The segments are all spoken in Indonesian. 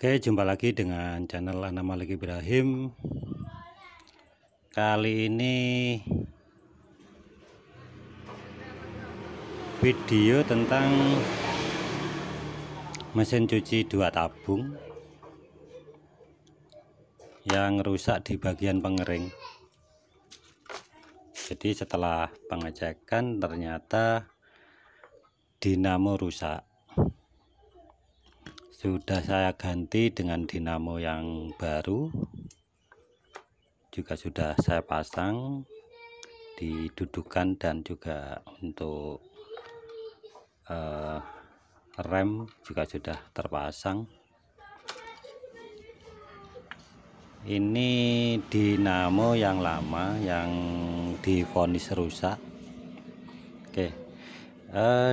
Oke, jumpa lagi dengan channel Ana Malik Ibrahim. Kali ini video tentang mesin cuci dua tabung yang rusak di bagian pengering. Jadi setelah pengecekan ternyata dinamo rusak. Sudah saya ganti dengan dinamo yang baru, juga sudah saya pasang di dudukan dan juga untuk rem juga sudah terpasang. Ini dinamo yang lama yang divonis rusak. Oke,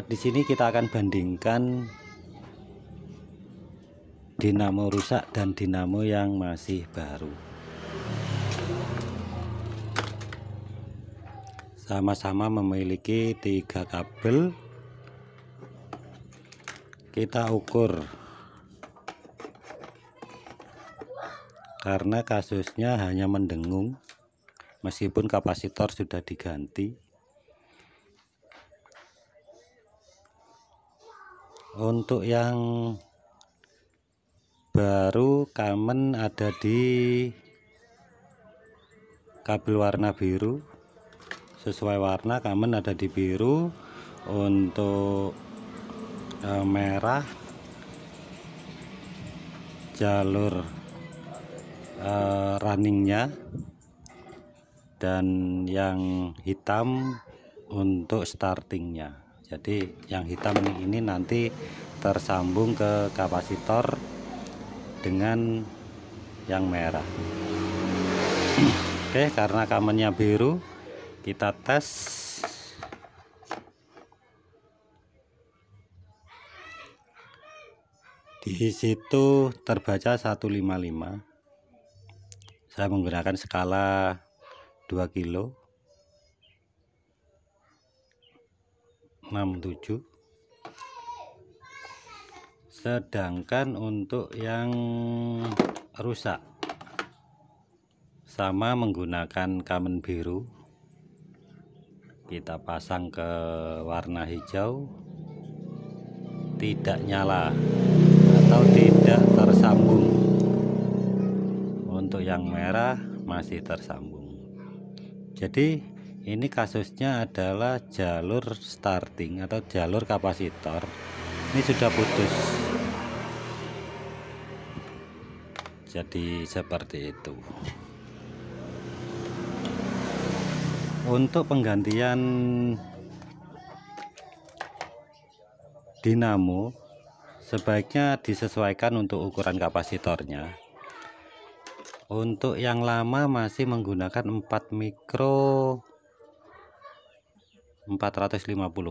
di sini kita akan bandingkan dinamo rusak dan dinamo yang masih baru, sama-sama memiliki 3 kabel. Kita ukur karena kasusnya hanya mendengung meskipun kapasitor sudah diganti. Untuk yang baru kamen ada di kabel warna biru, sesuai warna kamen ada di biru. Untuk merah jalur runningnya, dan yang hitam untuk startingnya. Jadi yang hitam ini nanti tersambung ke kapasitor dengan yang merah. Oke, karena kamennya biru, kita tes. Di situ terbaca 155. Saya menggunakan skala 2 kilo 67. Sedangkan untuk yang rusak sama menggunakan kamen biru, kita pasang ke warna hijau, tidak nyala atau tidak tersambung. Untuk yang merah masih tersambung. Jadi ini kasusnya adalah jalur starting atau jalur kapasitor ini sudah putus. Jadi seperti itu. Untuk penggantian dinamo sebaiknya disesuaikan untuk ukuran kapasitornya. Untuk yang lama masih menggunakan 4 mikro 450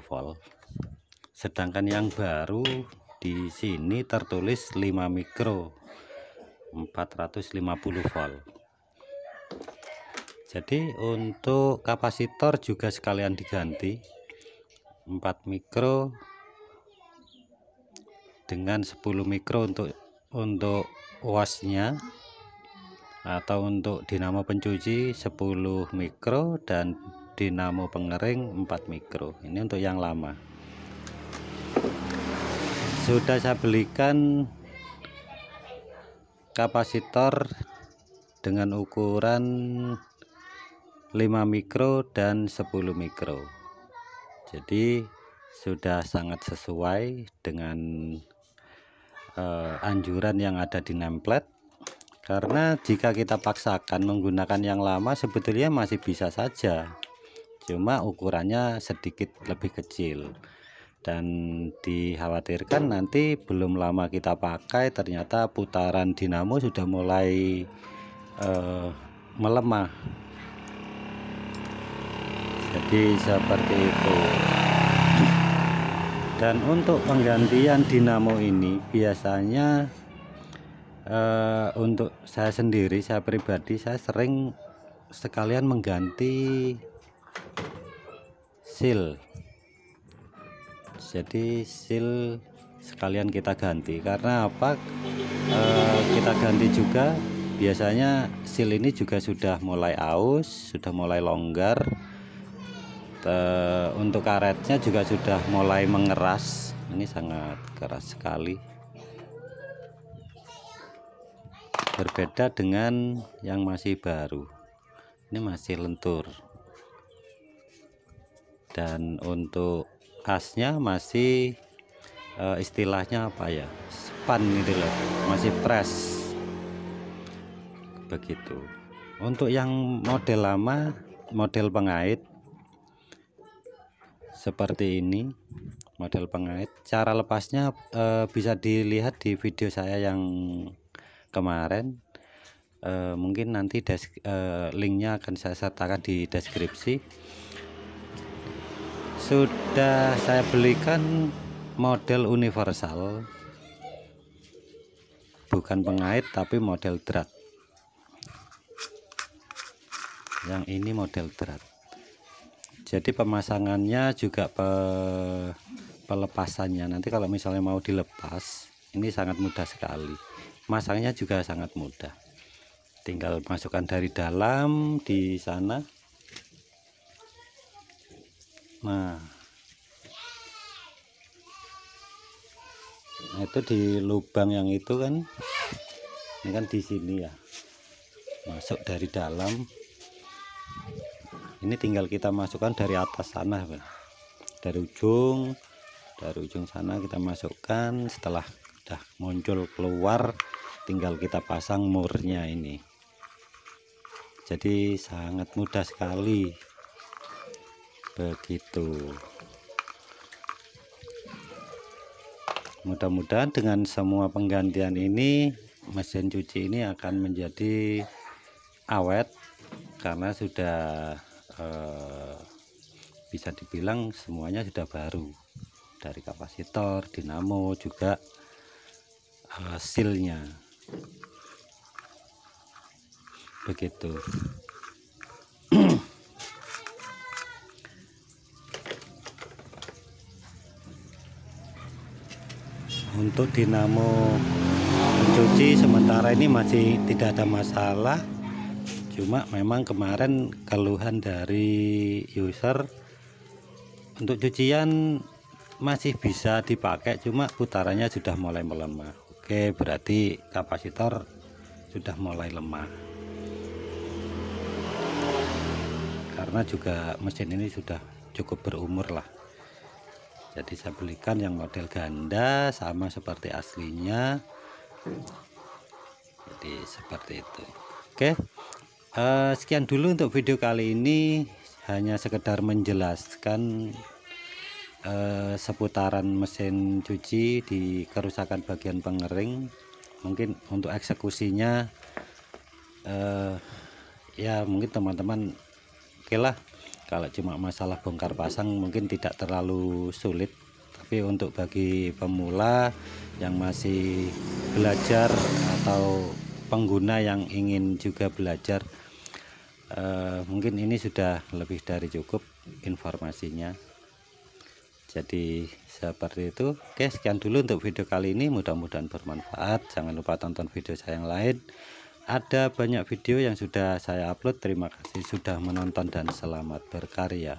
volt. Sedangkan yang baru di sini tertulis 5 mikro 450 volt. Jadi untuk kapasitor juga sekalian diganti 4 mikro dengan 10 mikro untuk wasnya atau untuk dinamo pencuci 10 mikro dan dinamo pengering 4 mikro. Ini untuk yang lama. Sudah saya belikan kapasitor dengan ukuran 5 mikro dan 10 mikro. Jadi sudah sangat sesuai dengan anjuran yang ada di nameplate. Karena jika kita paksakan menggunakan yang lama sebetulnya masih bisa saja, cuma ukurannya sedikit lebih kecil. Dan dikhawatirkan nanti belum lama kita pakai ternyata putaran dinamo sudah mulai melemah. Jadi seperti itu. Dan untuk penggantian dinamo ini biasanya untuk saya sendiri, saya pribadi, saya sering sekalian mengganti seal. Jadi seal sekalian kita ganti. Karena apa? kita ganti juga. Biasanya sil ini juga sudah mulai aus, sudah mulai longgar. Untuk karetnya juga sudah mulai mengeras. Ini sangat keras sekali. Berbeda dengan yang masih baru. Ini masih lentur. Dan untuk asnya masih istilahnya apa ya, span gitu loh, masih press begitu. Untuk yang model lama, model pengait seperti ini, model pengait, cara lepasnya bisa dilihat di video saya yang kemarin. Mungkin nanti linknya akan saya sertakan di deskripsi. Sudah saya belikan model universal, bukan pengait tapi model drat. Yang ini model drat, jadi pemasangannya juga pelepasannya. Nanti kalau misalnya mau dilepas, ini sangat mudah sekali, masangnya juga sangat mudah. Tinggal masukkan dari dalam di sana. Nah, itu di lubang yang itu kan, ini kan di sini ya, masuk dari dalam. Ini tinggal kita masukkan dari atas sana, dari ujung sana kita masukkan. Setelah sudah muncul keluar, tinggal kita pasang murnya ini. Jadi sangat mudah sekali. Begitu. Mudah-mudahan dengan semua penggantian ini, mesin cuci ini akan menjadi awet, karena sudah bisa dibilang semuanya sudah baru, dari kapasitor, dinamo, juga silnya. Begitu. Untuk dinamo pencuci sementara ini masih tidak ada masalah, cuma memang kemarin keluhan dari user, untuk cucian masih bisa dipakai cuma putarannya sudah mulai melemah. Oke, berarti kapasitor sudah mulai lemah, karena juga mesin ini sudah cukup berumur lah. Jadi saya belikan yang model ganda, sama seperti aslinya. Jadi seperti itu. Oke, sekian dulu untuk video kali ini. Hanya sekedar menjelaskan seputaran mesin cuci di kerusakan bagian pengering. Mungkin untuk eksekusinya ya mungkin teman-teman oke lah. Kalau cuma masalah bongkar pasang mungkin tidak terlalu sulit, tapi untuk bagi pemula yang masih belajar atau pengguna yang ingin juga belajar, mungkin ini sudah lebih dari cukup informasinya. Jadi seperti itu. Oke, sekian dulu untuk video kali ini, mudah-mudahan bermanfaat. Jangan lupa tonton video saya yang lain. Ada banyak video yang sudah saya upload. Terima kasih sudah menonton dan selamat berkarya.